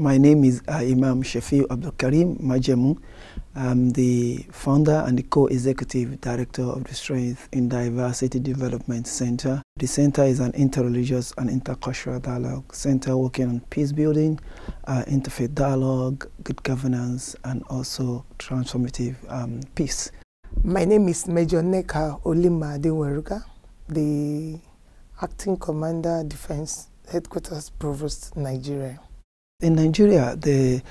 My name is Imam Shefiu Abdulkareem Majemu. I'm the founder and the co-executive director of the Strength in Diversity Development Center. The center is an interreligious and intercultural dialogue center working on peace building, interfaith dialogue, good governance, and also transformative peace. My name is Major Adinwenka Nueka, the acting commander, Defense Headquarters Provost, Nigeria. In Nigeria, the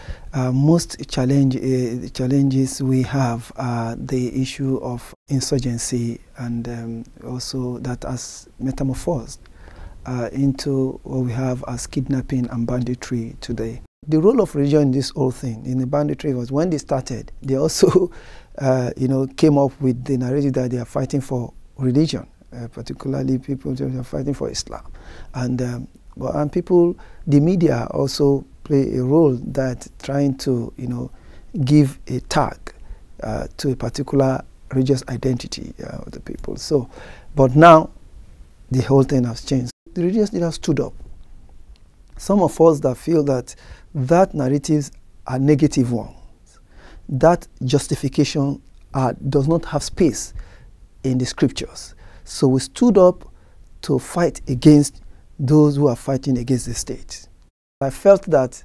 most challenges we have are the issue of insurgency, and also that has metamorphosed into what we have as kidnapping and banditry today. The role of religion in this whole thing, in the banditry, was when they started, they also came up with the narrative that they are fighting for religion, particularly people who are fighting for Islam. And people, the media also play a role that trying to, give a tag to a particular religious identity of the people. So, but now the whole thing has changed. The religious leaders stood up. Some of us that feel that narratives are negative ones, that justification does not have space in the scriptures. So we stood up to fight against those who are fighting against the state. I felt that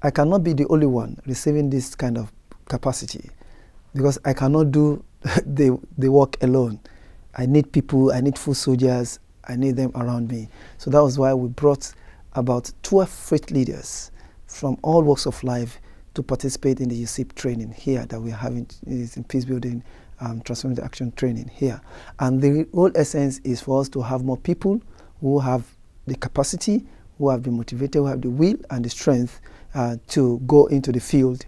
I cannot be the only one receiving this kind of capacity, because I cannot do the work alone. I need people, I need foot soldiers, I need them around me. So that was why we brought about 12 faith leaders from all walks of life to participate in the USIP training here that we're having in peace building, transformative action training here. And the whole essence is for us to have more people who have the capacity, who have been motivated, who have the will and the strength to go into the field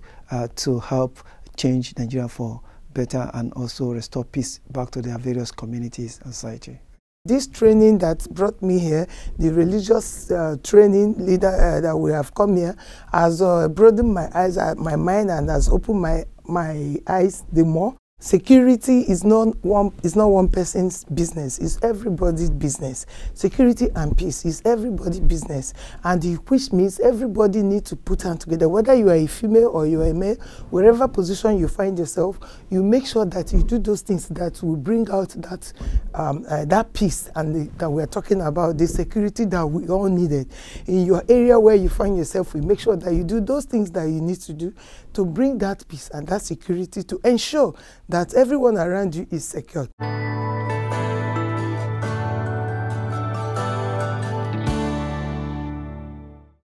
to help change Nigeria for better and also restore peace back to their various communities and society. This training that brought me here, the religious training leader that we have come here, has broadened my eyes, my mind, and has opened my eyes the more. Security is not one person's business, it's everybody's business. Security and peace is everybody's business, and which means everybody needs to put hands together. Whether you are a female or you are a male, wherever position you find yourself, you make sure that you do those things that will bring out that, that peace and that we are talking about, the security that we all needed. In your area where you find yourself, we make sure that you do those things that you need to do to bring that peace and that security, to ensure that everyone around you is secure.